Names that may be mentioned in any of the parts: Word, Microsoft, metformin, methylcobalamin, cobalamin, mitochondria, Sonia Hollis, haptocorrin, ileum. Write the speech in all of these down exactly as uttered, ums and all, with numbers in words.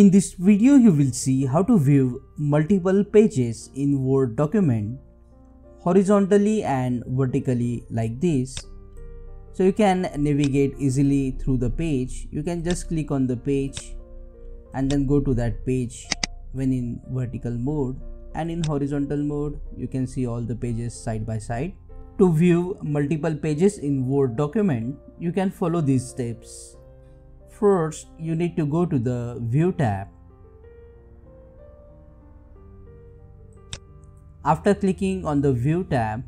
In this video, you will see how to view multiple pages in Word document horizontally and vertically like this. So you can navigate easily through the page. You can just click on the page and then go to that page when in vertical mode, and in horizontal mode you can see all the pages side by side. To view multiple pages in Word document, you can follow these steps. First, you need to go to the View tab. After clicking on the View tab,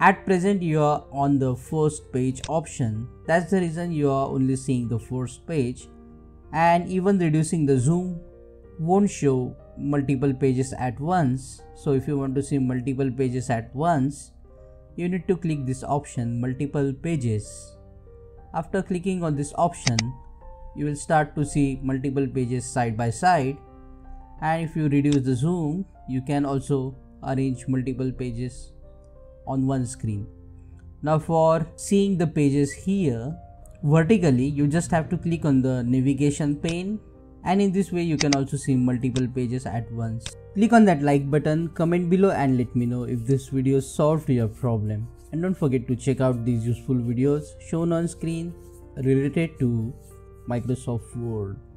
at present you are on the first page option. That's the reason you are only seeing the first page, and even reducing the zoom won't show multiple pages at once. So if you want to see multiple pages at once, you need to click this option, multiple pages. After clicking on this option, you will start to see multiple pages side by side, and if you reduce the zoom, you can also arrange multiple pages on one screen. Now for seeing the pages here vertically, you just have to click on the navigation pane, and in this way you can also see multiple pages at once. Click on that like button, comment below and let me know if this video solved your problem. And don't forget to check out these useful videos shown on screen related to Microsoft Word.